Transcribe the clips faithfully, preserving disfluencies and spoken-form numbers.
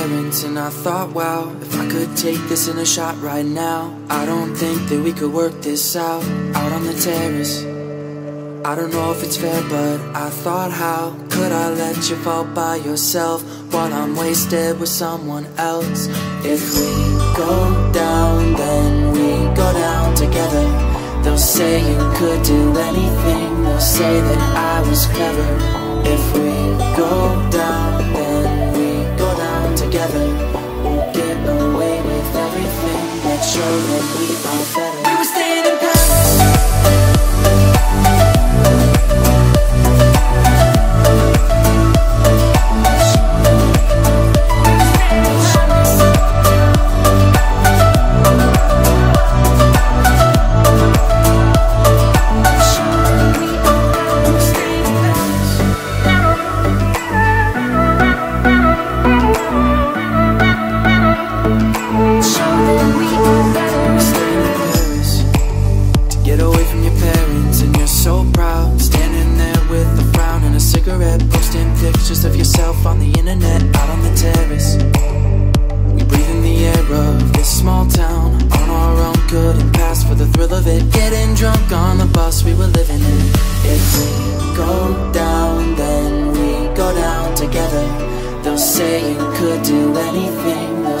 parents, and I thought, wow, if I could take this in a shot right now, I don't think that we could work this out, out on the terrace. I don't know if it's fair, but I thought, how could I let you fall by yourself while I'm wasted with someone else? If we go down, then we go down together. They'll say you could do anything, they'll say that I was clever. If we go down, then we go down together. We'll get away with everything that showed that we are better. We were staying in Paris.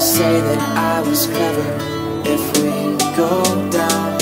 Say that I was clever. If we go down,